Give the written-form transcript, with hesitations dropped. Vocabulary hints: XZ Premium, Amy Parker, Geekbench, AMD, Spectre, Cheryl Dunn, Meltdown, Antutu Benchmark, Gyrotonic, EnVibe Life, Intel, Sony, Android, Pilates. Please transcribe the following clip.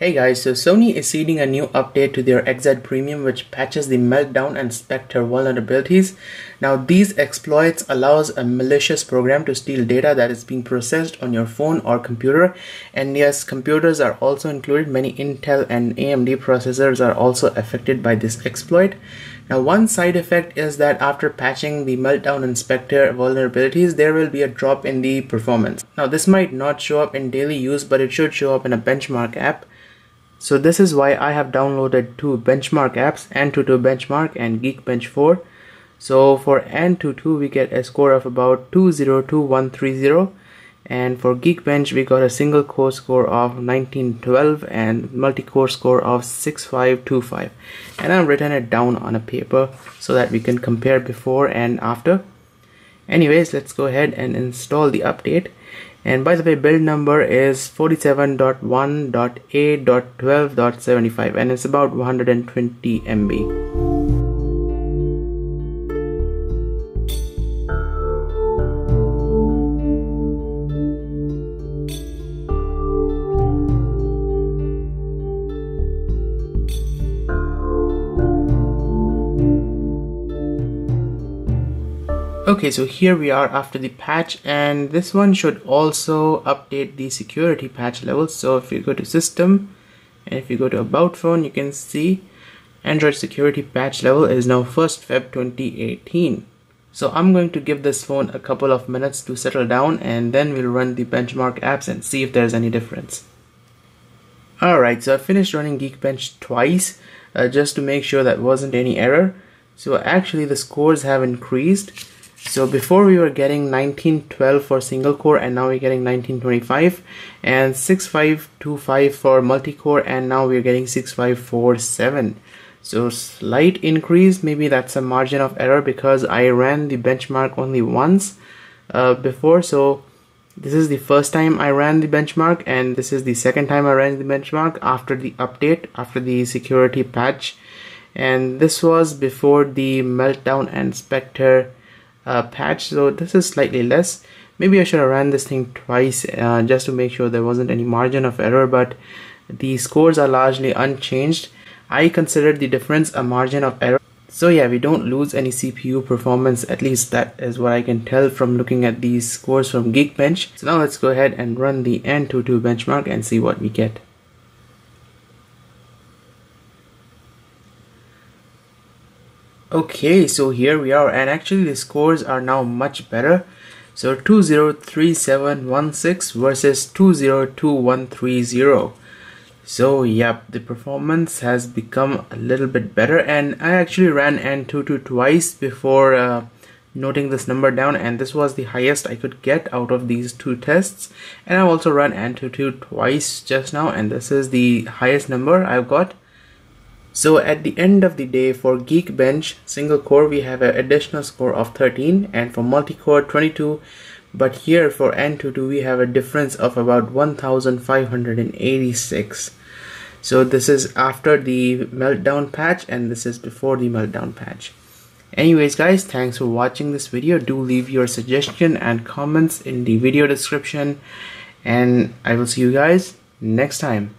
Hey guys, so Sony is seeding a new update to their XZ Premium which patches the Meltdown and Spectre vulnerabilities. Now these exploits allows a malicious program to steal data that is being processed on your phone or computer. And yes, computers are also included. Many Intel and AMD processors are also affected by this exploit. Now one side effect is that after patching the Meltdown and Spectre vulnerabilities, there will be a drop in the performance. Now this might not show up in daily use, but it should show up in a benchmark app. So this is why I have downloaded two benchmark apps, Antutu Benchmark and Geekbench 4. So for Antutu we get a score of about 202130, and for Geekbench we got a single core score of 1912 and multi-core score of 6525. And I've written it down on a paper so that we can compare before and after. Anyways, let's go ahead and install the update. And by the way, build number is 47.1.8.12.75 and it's about 120 MB. Okay, so here we are after the patch, and this one should also update the security patch levels. So if you go to system and if you go to about phone, you can see Android security patch level is now 1st Feb 2018. So I'm going to give this phone a couple of minutes to settle down, and then we'll run the benchmark apps and see if there's any difference. Alright, so I finished running Geekbench twice just to make sure that wasn't any error. So actually the scores have increased. So before we were getting 1912 for single core, and now we're getting 1925, and 6525 for multi-core, and now we're getting 6547. So slight increase. Maybe that's a margin of error because I ran the benchmark only once before. So this is the first time I ran the benchmark, and this is the second time I ran the benchmark after the update, after the security patch, and this was before the Meltdown and Spectre patch. So this is slightly less. Maybe I should have ran this thing twice just to make sure there wasn't any margin of error, but the scores are largely unchanged. I considered the difference a margin of error. So yeah, we don't lose any CPU performance, at least that is what I can tell from looking at these scores from Geekbench. So now let's go ahead and run the Antutu benchmark and see what we get. Okay, so here we are, and actually the scores are now much better. So 203716 versus 202130. So yep, the performance has become a little bit better, and I actually ran Antutu twice before noting this number down, and this was the highest I could get out of these two tests. And I also ran Antutu twice just now, and this is the highest number I've got. So at the end of the day, for Geekbench single core we have an additional score of 13, and for multi-core 22, but here for Antutu we have a difference of about 1586. So this is after the Meltdown patch, and this is before the Meltdown patch. Anyways guys, thanks for watching this video. Do leave your suggestion and comments in the video description, and I will see you guys next time.